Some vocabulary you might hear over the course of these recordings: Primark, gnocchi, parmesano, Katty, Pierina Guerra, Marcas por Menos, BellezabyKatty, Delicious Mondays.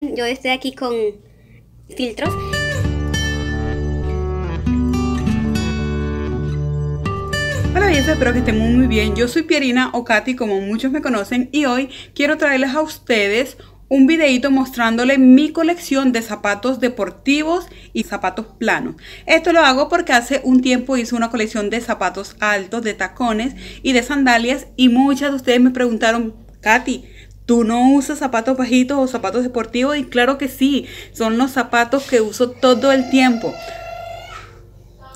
Yo estoy aquí con filtros. Hola belleza, espero que estén muy bien. Yo soy Pierina o Katy, como muchos me conocen, y hoy quiero traerles a ustedes un videito mostrándoles mi colección de zapatos deportivos y zapatos planos. Esto lo hago porque hace un tiempo hice una colección de zapatos altos, de tacones y de sandalias, y muchas de ustedes me preguntaron: Katy, ¿tú no usas zapatos bajitos o zapatos deportivos? Y claro que sí, son los zapatos que uso todo el tiempo.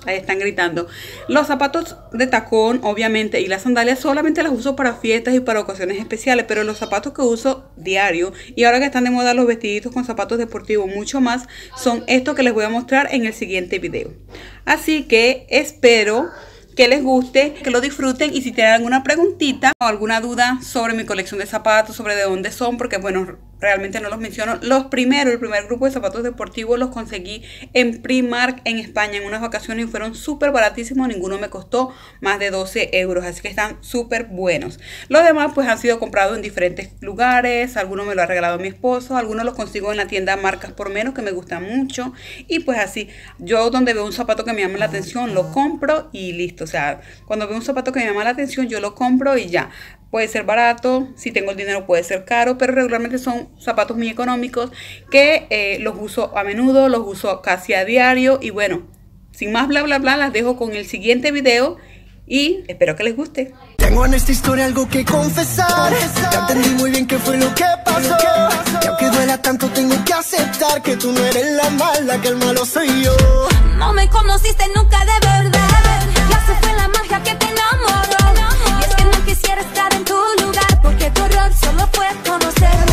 Ahí están gritando. Los zapatos de tacón, obviamente, y las sandalias solamente las uso para fiestas y para ocasiones especiales, pero los zapatos que uso diario, y ahora que están de moda los vestiditos con zapatos deportivos mucho más, son estos que les voy a mostrar en el siguiente video. Así que espero que les guste, que lo disfruten, y si tienen alguna preguntita o alguna duda sobre mi colección de zapatos, sobre de dónde son, porque bueno, realmente no los menciono. El primer grupo de zapatos deportivos los conseguí en Primark en España en unas vacaciones y fueron súper baratísimos, ninguno me costó más de 12 euros, así que están súper buenos. Los demás pues han sido comprados en diferentes lugares, algunos me lo ha regalado mi esposo, algunos los consigo en la tienda Marcas por Menos, que me gusta mucho, y pues así, yo donde veo un zapato que me llama la atención lo compro y listo. O sea, cuando veo un zapato que me llama la atención yo lo compro y ya. Puede ser barato, si tengo el dinero puede ser caro, pero regularmente son zapatos muy económicos que los uso a menudo, los uso casi a diario. Y bueno, sin más bla bla bla, las dejo con el siguiente video y espero que les guste. Tengo en esta historia algo que confesar. Ya entendí muy bien qué fue lo que pasó. Y aunque duela tanto tengo que aceptar que tú no eres la mala, que el malo soy yo. No me conociste nunca de verdad, ya se fue la magia que te enamoró. Quisiera estar en tu lugar, porque tu error solo fue conocerme.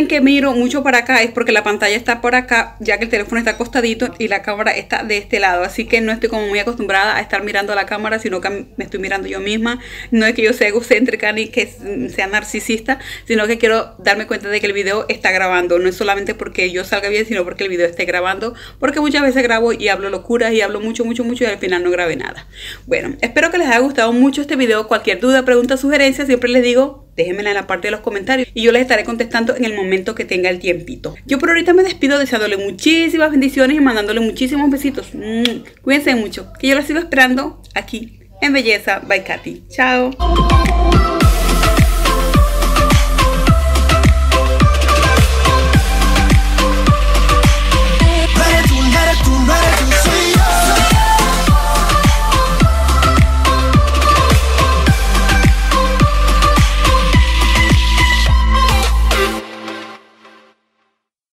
saben que miro mucho para acá es porque la pantalla está por acá, ya que el teléfono está acostadito y la cámara está de este lado, así que no estoy como muy acostumbrada a estar mirando a la cámara, sino que me estoy mirando yo misma. No es que yo sea egocéntrica ni que sea narcisista, sino que quiero darme cuenta de que el video está grabando, no es solamente porque yo salga bien, sino porque el video esté grabando, porque muchas veces grabo y hablo locuras y hablo mucho y al final no grabé nada. Bueno, espero que les haya gustado mucho este video. Cualquier duda, pregunta, sugerencia, siempre les digo, déjenmela en la parte de los comentarios y yo les estaré contestando en el momento que tenga el tiempito. Yo por ahorita me despido deseándole muchísimas bendiciones y mandándole muchísimos besitos. Cuídense mucho, que yo los sigo esperando aquí en Belleza by Katy. Chao.